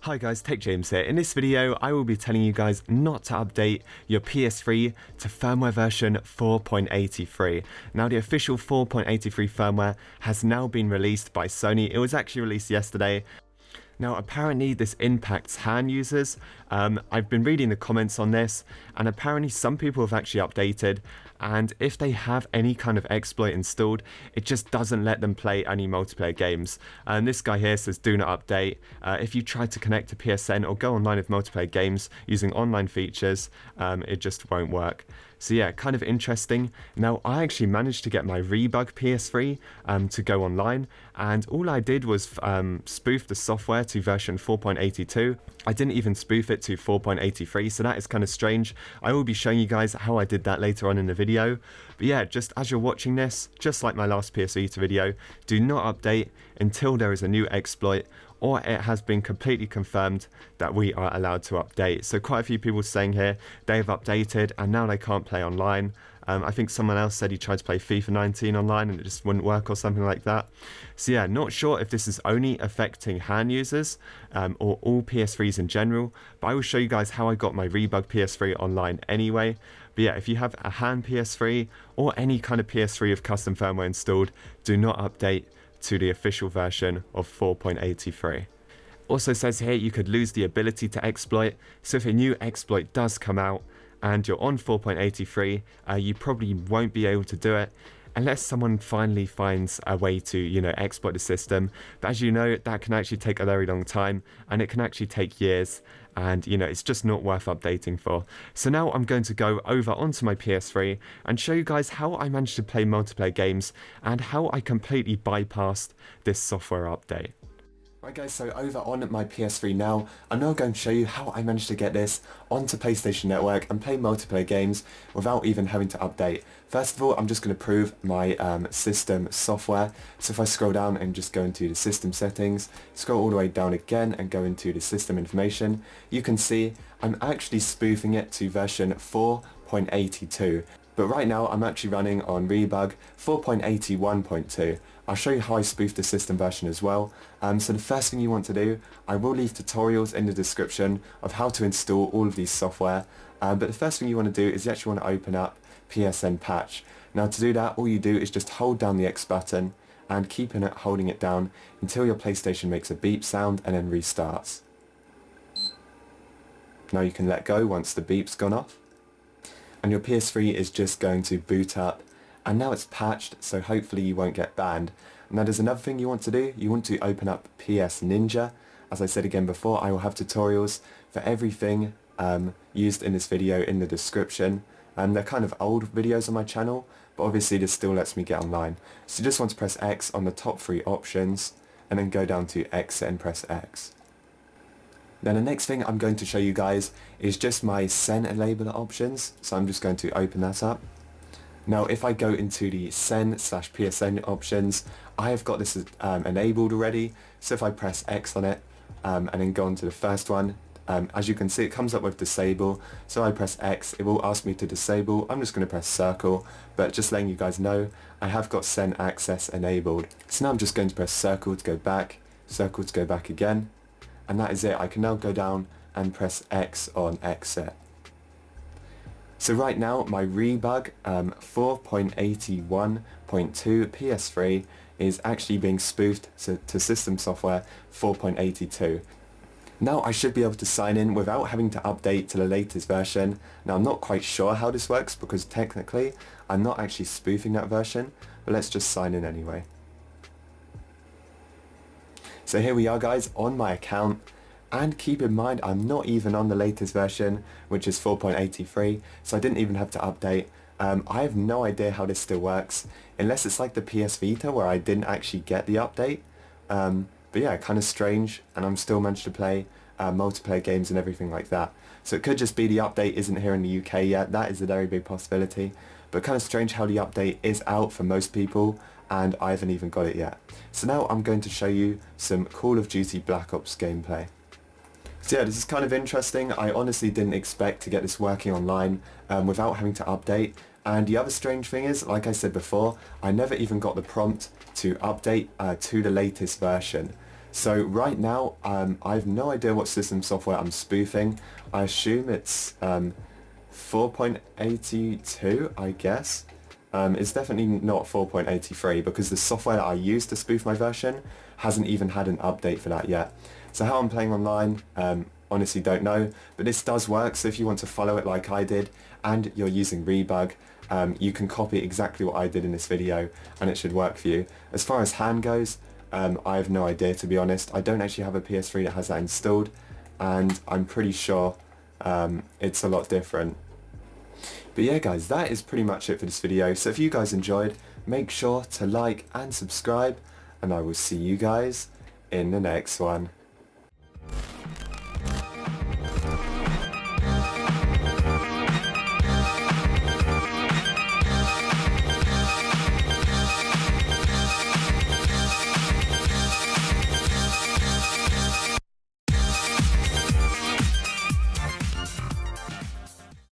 Hi guys, Tech James here. In this video, I will be telling you guys not to update your PS3 to firmware version 4.83. Now the official 4.83 firmware has now been released by Sony. It was actually released yesterday. Now apparently this impacts hand users. I've been reading the comments on this, and apparently some people have actually updated, and if they have any kind of exploit installed, it just doesn't let them play any multiplayer games. And this guy here says do not update. If you try to connect to PSN or go online with multiplayer games using online features, it just won't work. So yeah, kind of interesting. Now I actually managed to get my Rebug PS3 to go online, and all I did was spoof the software to version 4.82. I didn't even spoof it to 4.83, so that is kind of strange. I will be showing you guys how I did that later on in the video. But yeah, just as you're watching this, just like my last PS Vita video, do not update until there is a new exploit or it has been completely confirmed that we are allowed to update. So quite a few people saying here they've updated and now they can't play online. I think someone else said he tried to play FIFA 19 online and it just wouldn't work or something like that. So yeah, not sure if this is only affecting hand users or all PS3s in general, but I will show you guys how I got my Rebug PS3 online anyway. But yeah, if you have a hand PS3 or any kind of PS3 with custom firmware installed, do not update to the official version of 4.83. Also says here you could lose the ability to exploit, so if a new exploit does come out and you're on 4.83, you probably won't be able to do it unless someone finally finds a way to, you know, exploit the system. But as you know, that can actually take a very long time, and it can actually take years, and you know, it's just not worth updating for. So now I'm going to go over onto my PS3 and show you guys how I managed to play multiplayer games and how I completely bypassed this software update. Right guys, so over on my PS3 now, I'm now going to show you how I managed to get this onto PlayStation Network and play multiplayer games without even having to update. First of all, I'm just going to prove my system software. So if I scroll down and just go into the system settings, scroll all the way down again and go into the system information, you can see I'm actually spoofing it to version 4.82. But right now I'm actually running on Rebug 4.81.2. I'll show you how I spoofed the system version as well. So the first thing you want to do, I will leave tutorials in the description of how to install all of these software. But the first thing you want to do is you actually want to open up PSN Patch. Now to do that, all you do is just hold down the X button and holding it down until your PlayStation makes a beep sound and then restarts. Now you can let go once the beep's gone off. And your PS3 is just going to boot up, and now it's patched, so hopefully you won't get banned. Now there's another thing you want to do. You want to open up PS Ninja. As I said again before, I will have tutorials for everything used in this video in the description. They're kind of old videos on my channel, but obviously this still lets me get online. So you just want to press X on the top three options, and then go down to exit and press X. Then the next thing I'm going to show you guys is just my SEN labeler options, so I'm just going to open that up. Now if I go into the SEN/PSN options, I have got this enabled already, so if I press X on it and then go on to the first one, as you can see it comes up with disable, so I press X, it will ask me to disable. I'm just going to press circle, but just letting you guys know I have got SEN access enabled. So now I'm just going to press circle to go back again. And that is it. I can now go down and press X on exit. So right now my Rebug 4.81.2 PS3 is actually being spoofed to system software 4.82. Now I should be able to sign in without having to update to the latest version. Now I'm not quite sure how this works because technically I'm not actually spoofing that version, but let's just sign in anyway. So here we are guys on my account, and keep in mind I'm not even on the latest version, which is 4.83, so I didn't even have to update. I have no idea how this still works, unless it's like the PS Vita where I didn't actually get the update. But yeah, kind of strange, and I'm still managed to play multiplayer games and everything like that. So it could just be the update isn't here in the UK yet. That is a very big possibility, but kind of strange how the update is out for most people, and I haven't even got it yet. So now I'm going to show you some Call of Duty Black Ops gameplay. So yeah, this is kind of interesting. I honestly didn't expect to get this working online without having to update. And the other strange thing is, like I said before, I never even got the prompt to update to the latest version. So right now, I have no idea what system software I'm spoofing. I assume it's 4.82, I guess. It's definitely not 4.83 because the software that I use to spoof my version hasn't even had an update for that yet. So how I'm playing online, honestly don't know, but this does work, so if you want to follow it like I did and you're using Rebug, you can copy exactly what I did in this video and it should work for you. As far as hand goes, I have no idea, to be honest. I don't actually have a PS3 that has that installed, and I'm pretty sure it's a lot different. But yeah guys, that is pretty much it for this video, so if you guys enjoyed, make sure to like and subscribe, and I will see you guys in the next one.